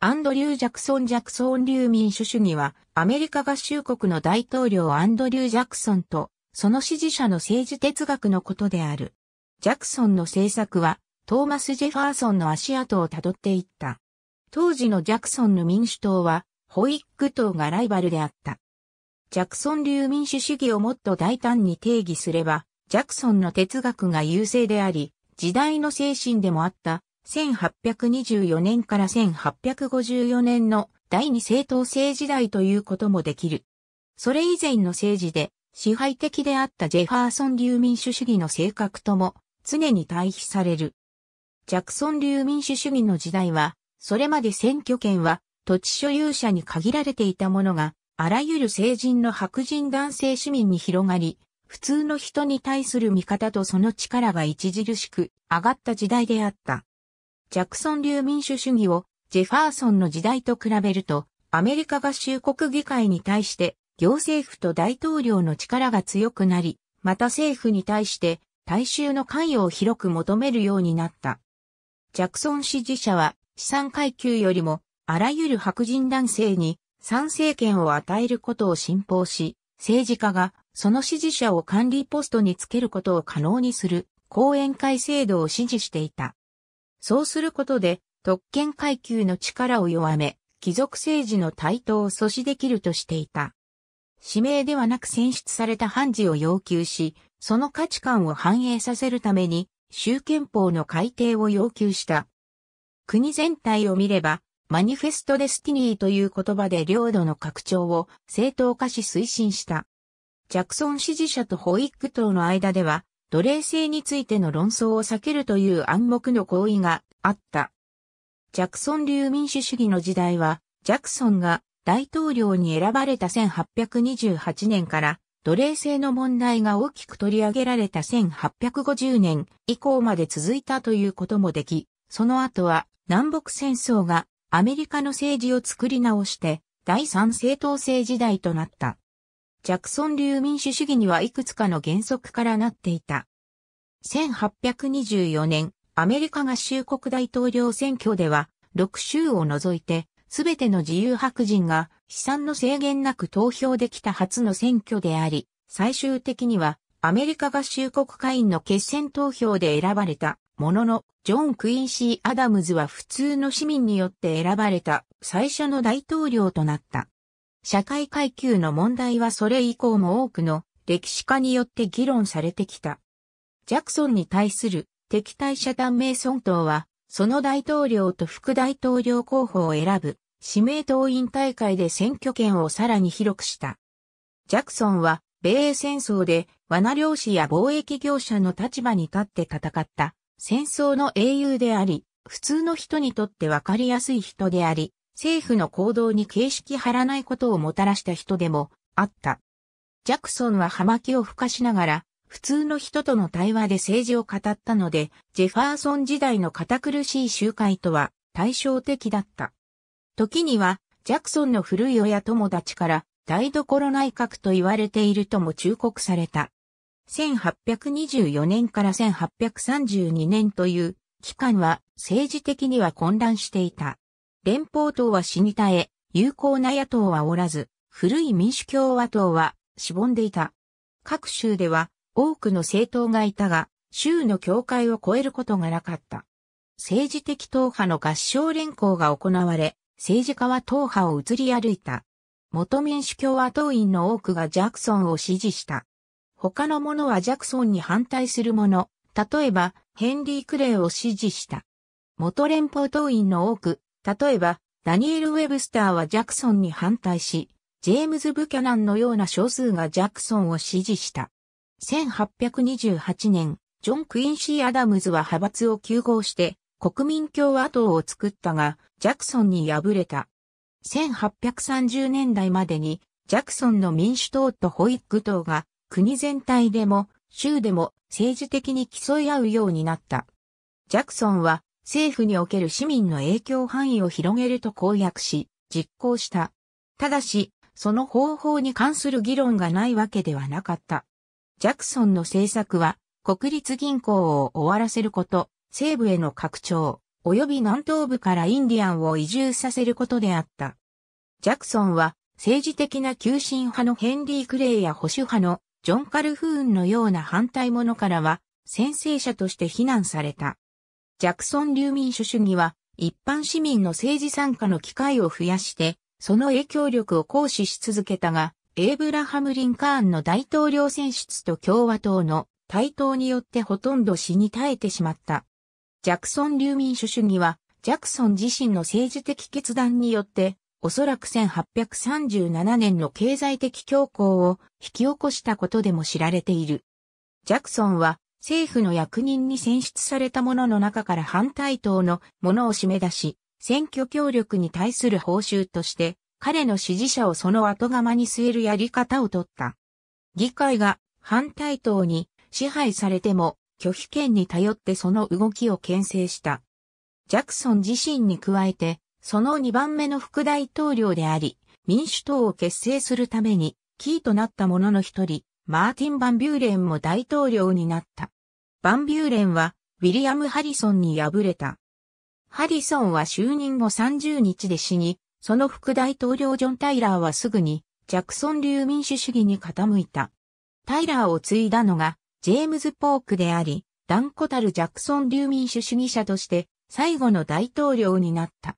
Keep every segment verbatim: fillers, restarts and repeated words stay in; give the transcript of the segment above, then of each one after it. アンドリュー・ジャクソン・ジャクソン流民主主義は、アメリカ合衆国の大統領アンドリュー・ジャクソンと、その支持者の政治哲学のことである。ジャクソンの政策は、トーマス・ジェファーソンの足跡をたどっていった。当時のジャクソンの民主党は、ホイッグ党がライバルであった。ジャクソン流民主主義をもっと大胆に定義すれば、ジャクソンの哲学が優勢であり、時代の精神でもあった。せんはっぴゃくにじゅうよねんからせんはっぴゃくごじゅうよねんの第二政党制時代ということもできる。それ以前の政治で支配的であったジェファーソン流民主主義の性格とも常に対比される。ジャクソン流民主主義の時代は、それまで選挙権は土地所有者に限られていたものが、あらゆる成人の白人男性市民に広がり、普通の人に対する見方とその力が著しく上がった時代であった。ジャクソン流民主主義をジェファーソンの時代と比べると、アメリカ合衆国議会に対して行政府と大統領の力が強くなり、また政府に対して大衆の関与を広く求めるようになった。ジャクソン支持者は資産階級よりもあらゆる白人男性に参政権を与えることを信奉し、政治家がその支持者を管理ポストにつけることを可能にする後援会制度を支持していた。そうすることで、特権階級の力を弱め、貴族政治の台頭を阻止できるとしていた。指名ではなく選出された判事を要求し、その価値観を反映させるために、州憲法の改定を要求した。国全体を見れば、マニフェスト・デスティニーという言葉で領土の拡張を正当化し推進した。ジャクソン支持者とホイッグ党の間では、奴隷制についての論争を避けるという暗黙の合意があった。ジャクソン流民主主義の時代は、ジャクソンが大統領に選ばれたせんはっぴゃくにじゅうはちねんから奴隷制の問題が大きく取り上げられたせんはっぴゃくごじゅうねん以降まで続いたということもでき、その後は南北戦争がアメリカの政治を作り直して第三政党制時代となった。ジャクソン流民主主義にはいくつかの原則からなっていた。せんはっぴゃくにじゅうよねん、アメリカ合衆国大統領選挙では、ろくしゅうを除いて、すべての自由白人が資産の制限なく投票できた初の選挙であり、最終的にはアメリカ合衆国会員の決選投票で選ばれたものの、ジョン・クインシー・アダムズは普通の市民によって選ばれた最初の大統領となった。社会階級の問題はそれ以降も多くの歴史家によって議論されてきた。ジャクソンに対する敵対者短命村党は、その大統領と副大統領候補を選ぶ指名党員大会で選挙権をさらに広くした。ジャクソンは米英戦争で罠猟師や貿易業者の立場に立って戦った戦争の英雄であり、普通の人にとってわかりやすい人であり、政府の行動に形式張らないことをもたらした人でもあった。ジャクソンは葉巻をふかしながら普通の人との対話で政治を語ったので、ジェファーソン時代の堅苦しい集会とは対照的だった。時にはジャクソンの古い親友達から台所内閣と言われているとも忠告された。せんはっぴゃくにじゅうよねんからせんはっぴゃくさんじゅうにねんという期間は政治的には混乱していた。連邦党は死に絶え、有効な野党はおらず、古い民主共和党はしぼんでいた。各州では多くの政党がいたが、州の境界を越えることがなかった。政治的党派の合唱連行が行われ、政治家は党派を移り歩いた。元民主共和党員の多くがジャクソンを支持した。他の者はジャクソンに反対する者、例えばヘンリー・クレイを支持した。元連邦党員の多く、例えば、ダニエル・ウェブスターはジャクソンに反対し、ジェームズ・ブキャナンのような少数がジャクソンを支持した。せんはっぴゃくにじゅうはちねん、ジョン・クインシー・アダムズは派閥をきゅう合して、国民共和党を作ったが、ジャクソンに敗れた。せんはっぴゃくさんじゅうねんだいまでに、ジャクソンの民主党とホイッグ党が、国全体でも、州でも政治的に競い合うようになった。ジャクソンは、政府における市民の影響範囲を広げると公約し、実行した。ただし、その方法に関する議論がないわけではなかった。ジャクソンの政策は、国立銀行を終わらせること、西部への拡張、及び南東部からインディアンを移住させることであった。ジャクソンは政治的な急進派のヘンリー・クレイや保守派のジョン・カルフーンのような反対者からは専制者として非難された。ジャクソン流民主主義は一般市民の政治参加の機会を増やしてその影響力を行使し続けたが、エイブラハム・リンカーンの大統領選出と共和党の台頭によってほとんど死に絶えてしまった。ジャクソン流民主主義は、ジャクソン自身の政治的決断によって、おそらくせんはっぴゃくさんじゅうななねんの経済的恐慌を引き起こしたことでも知られている。ジャクソンは、政府の役人に選出された者の中から反対党の者を締め出し、選挙協力に対する報酬として、彼の支持者をその後釜に据えるやり方を取った。議会が反対党に支配されても拒否権に頼ってその動きを牽制した。ジャクソン自身に加えて、そのにばんめの副大統領であり、民主党を結成するためにキーとなった者の一人、マーティン・バンビューレンも大統領になった。バンビューレンはウィリアム・ハリソンに敗れた。ハリソンは就任後さんじゅうにちで死に、その副大統領ジョン・タイラーはすぐにジャクソン流民主主義に傾いた。タイラーを継いだのがジェームズ・ポークであり、断固たるジャクソン流民主主義者として最後の大統領になった。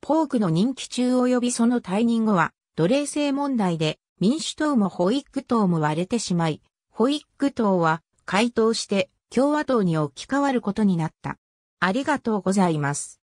ポークの任期中及びその退任後は奴隷制問題で民主党もホイッグ党も割れてしまい、ホイッグ党は解党して共和党に置き換わることになった。ありがとうございます。